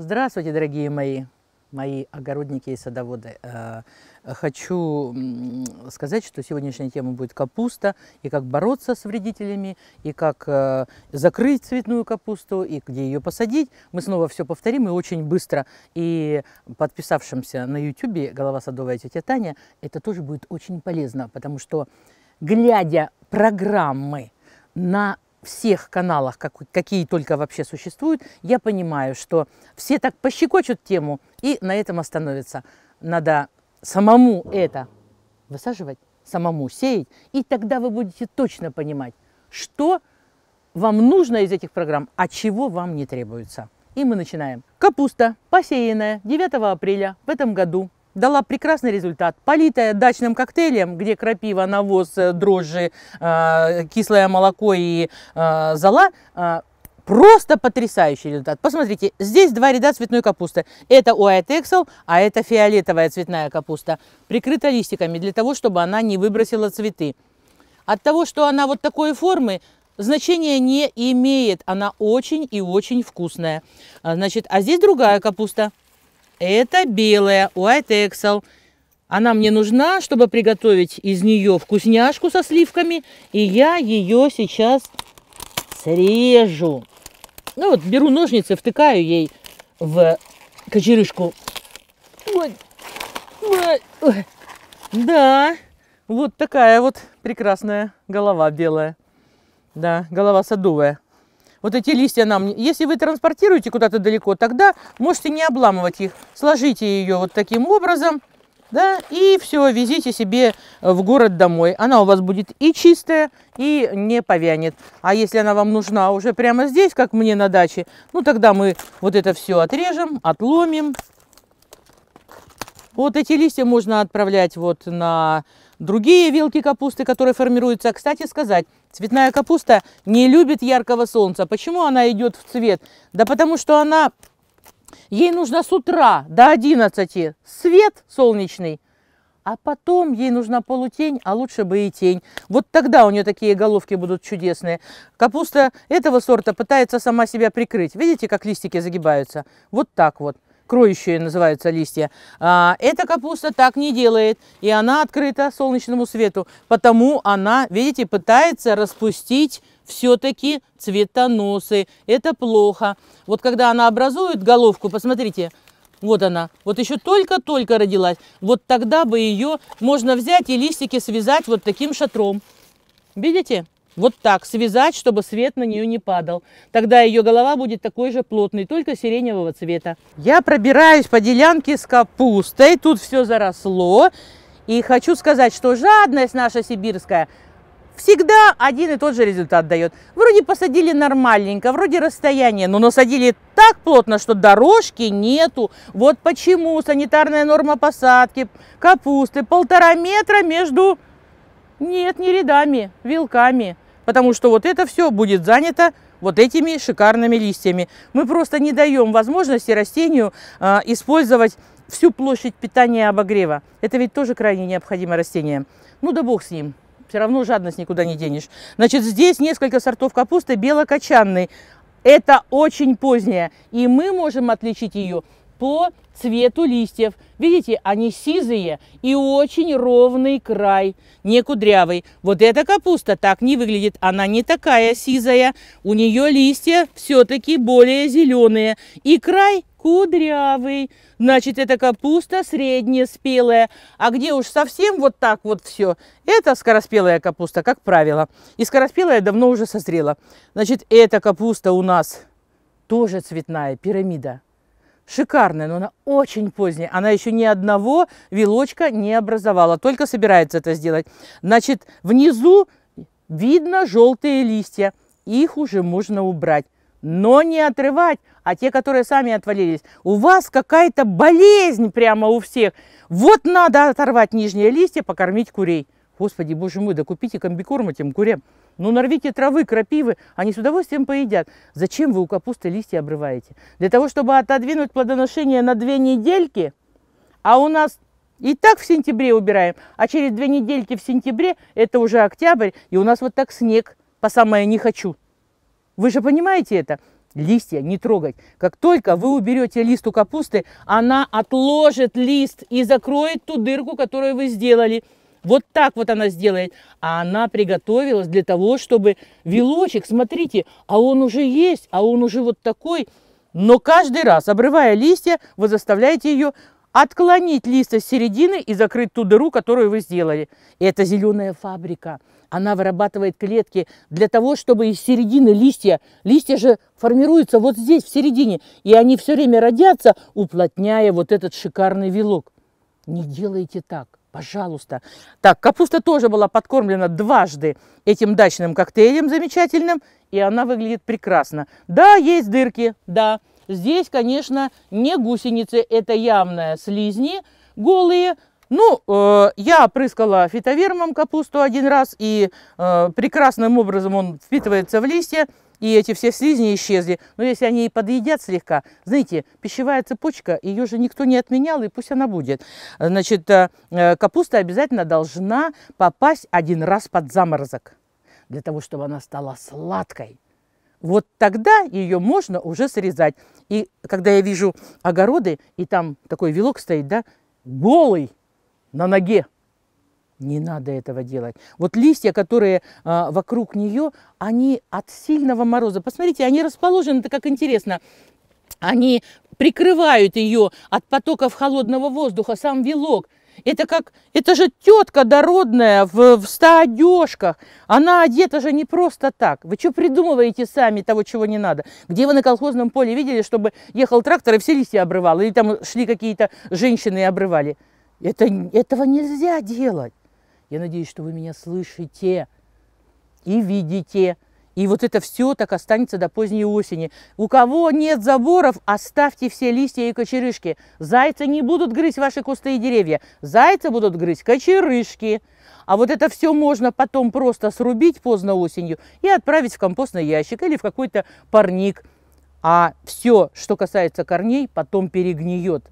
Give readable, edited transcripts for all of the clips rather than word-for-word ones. Здравствуйте, дорогие мои огородники и садоводы. Хочу сказать, что сегодняшняя тема будет капуста, и как бороться с вредителями, и как закрыть цветную капусту, и где ее посадить. Мы снова все повторим, и очень быстро. И подписавшимся на YouTube «Голова Садовая Тетя Таня» это тоже будет очень полезно, потому что, глядя программы на всех каналах, какие только вообще существуют, я понимаю, что все так пощекочут тему и на этом остановятся. Надо самому это высаживать, самому сеять, и тогда вы будете точно понимать, что вам нужно из этих программ, а чего вам не требуется. И мы начинаем. Капуста, посеянная 9 апреля в этом году, дала прекрасный результат, политая дачным коктейлем, где крапива, навоз, дрожжи, кислое молоко и зола. Просто потрясающий результат. Посмотрите, здесь два ряда цветной капусты. Это Уайт Эксел, а это фиолетовая цветная капуста. Прикрыта листиками для того, чтобы она не выбросила цветы. От того, что она вот такой формы, значения не имеет. Она очень и очень вкусная. Значит, а здесь другая капуста. Это белая Уайт Эксел. Она мне нужна, чтобы приготовить из нее вкусняшку со сливками. И я ее сейчас срежу. Ну вот, беру ножницы, втыкаю ей в кочерышку. Ой, ой, ой. Да, вот такая вот прекрасная голова белая. Да, голова садовая. Вот эти листья нам... Если вы транспортируете куда-то далеко, тогда можете не обламывать их. Сложите ее вот таким образом, да, и все, везите себе в город домой. Она у вас будет и чистая, и не повянет. А если она вам нужна уже прямо здесь, как мне на даче, ну тогда мы вот это все отрежем, отломим. Вот эти листья можно отправлять вот на другие вилки капусты, которые формируются. Кстати сказать, цветная капуста не любит яркого солнца. Почему она идет в цвет? Да потому что она, ей нужно с утра до 11 свет солнечный, а потом ей нужна полутень, а лучше бы и тень. Вот тогда у нее такие головки будут чудесные. Капуста этого сорта пытается сама себя прикрыть. Видите, как листики загибаются? Вот так вот. Кроющие называются листья. Эта капуста так не делает, и она открыта солнечному свету, потому она, видите, пытается распустить все-таки цветоносы. Это плохо. Вот когда она образует головку, посмотрите, вот она, вот еще только-только родилась, вот тогда бы ее можно взять и листики связать вот таким шатром. Видите? Вот так связать, чтобы свет на нее не падал. Тогда ее голова будет такой же плотной, только сиреневого цвета. Я пробираюсь по делянке с капустой. Тут все заросло. И хочу сказать, что жадность наша сибирская всегда один и тот же результат дает. Вроде посадили нормальненько, вроде расстояние, но насадили так плотно, что дорожки нету. Вот почему санитарная норма посадки капусты 1,5 метра между... Нет, не рядами, вилками. Потому что вот это все будет занято вот этими шикарными листьями. Мы просто не даем возможности растению использовать всю площадь питания и обогрева. Это ведь тоже крайне необходимо растениям. Ну да бог с ним, все равно жадность никуда не денешь. Значит, здесь несколько сортов капусты белокочанной. Это очень поздняя, и мы можем отличить ее по цвету листьев. Видите, они сизые и очень ровный край, не кудрявый. Вот эта капуста так не выглядит, она не такая сизая, у нее листья все-таки более зеленые и край кудрявый. Значит, эта капуста среднеспелая, а где уж совсем вот так вот все, это скороспелая капуста, как правило. И скороспелая давно уже созрела. Значит, эта капуста у нас тоже цветная пирамида. Шикарная, но она очень поздняя. Она еще ни одного вилочка не образовала, только собирается это сделать. Значит, внизу видно желтые листья. Их уже можно убрать, но не отрывать, а те, которые сами отвалились. У вас какая-то болезнь прямо у всех. Вот надо оторвать нижние листья, покормить курей. Господи, боже мой, да купите комбикорм этим курям. Ну, нарвите травы, крапивы, они с удовольствием поедят. Зачем вы у капусты листья обрываете? Для того, чтобы отодвинуть плодоношение на 2 недельки, а у нас и так в сентябре убираем, а через 2 недельки в сентябре, это уже октябрь, и у нас вот так снег по самое не хочу. Вы же понимаете это? листья не трогать. Как только вы уберете лист у капусты, она отложит лист и закроет ту дырку, которую вы сделали. Вот так вот она сделает. А она приготовилась для того, чтобы вилочек, смотрите, а он уже есть, а он уже вот такой. Но каждый раз, обрывая листья, вы заставляете ее отклонить листья с середины и закрыть ту дыру, которую вы сделали. И это зеленая фабрика. Она вырабатывает клетки для того, чтобы из середины листья, листья же формируются вот здесь, в середине, и они все время родятся, уплотняя вот этот шикарный вилок. Не делайте так. Пожалуйста. Так, капуста тоже была подкормлена дважды этим дачным коктейлем замечательным, и она выглядит прекрасно. Да, есть дырки, да. Здесь, конечно, не гусеницы, это явно слизни голые. Ну, я опрыскала фитовермом капусту один раз, и прекрасным образом он впитывается в листья, и эти все слизни исчезли. Но если они и подъедят слегка, знаете, пищевая цепочка, ее же никто не отменял, и пусть она будет. Значит, капуста обязательно должна попасть один раз под заморозок, для того, чтобы она стала сладкой. Вот тогда ее можно уже срезать. И когда я вижу огороды, и там такой вилок стоит, да, голый, на ноге. Не надо этого делать. Вот листья, которые вокруг нее, они от сильного мороза. Посмотрите, они расположены, это как интересно. Они прикрывают ее от потоков холодного воздуха, сам вилок. Это как, это же тетка дородная в 100 одежках. Она одета же не просто так. Вы что придумываете сами того, чего не надо? Где вы на колхозном поле видели, чтобы ехал трактор и все листья обрывал? Или там шли какие-то женщины и обрывали? Этого нельзя делать. Я надеюсь, что вы меня слышите и видите. И вот это все так останется до поздней осени. У кого нет заборов, оставьте все листья и кочерышки. Зайцы не будут грызть ваши кусты и деревья. Зайцы будут грызть кочерышки. А вот это все можно потом просто срубить поздно осенью и отправить в компостный ящик или в какой-то парник. А все, что касается корней, потом перегниет.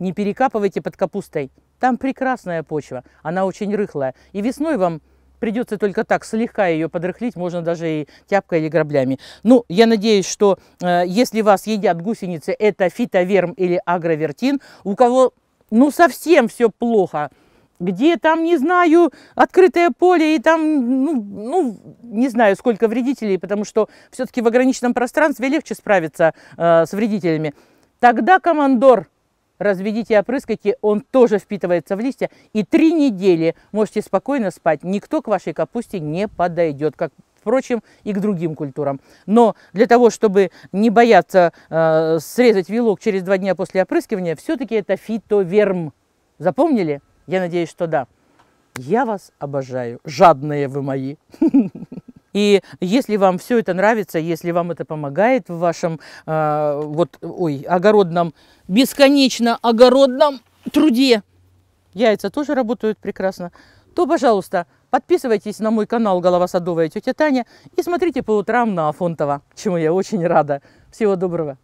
Не перекапывайте под капустой. Там прекрасная почва, она очень рыхлая. И весной вам придется только так слегка ее подрыхлить, можно даже и тяпкой или граблями. Ну, я надеюсь, что если вас едят гусеницы, это фитоверм или агровертин. У кого, ну, совсем все плохо, где там, не знаю, открытое поле и там, ну не знаю, сколько вредителей, потому что все-таки в ограниченном пространстве легче справиться с вредителями. Тогда командор. Разведите и опрыскайте, он тоже впитывается в листья. И 3 недели можете спокойно спать. Никто к вашей капусте не подойдет, как, впрочем, и к другим культурам. Но для того, чтобы не бояться срезать вилок через 2 дня после опрыскивания, все-таки это фитоверм. Запомнили? Я надеюсь, что да. Я вас обожаю. Жадные вы мои. И если вам все это нравится, если вам это помогает в вашем огородном, бесконечно огородном труде, яйца тоже работают прекрасно, то, пожалуйста, подписывайтесь на мой канал «Голова Садовая Тетя Таня» и смотрите по утрам на Афонтово, чему я очень рада. Всего доброго!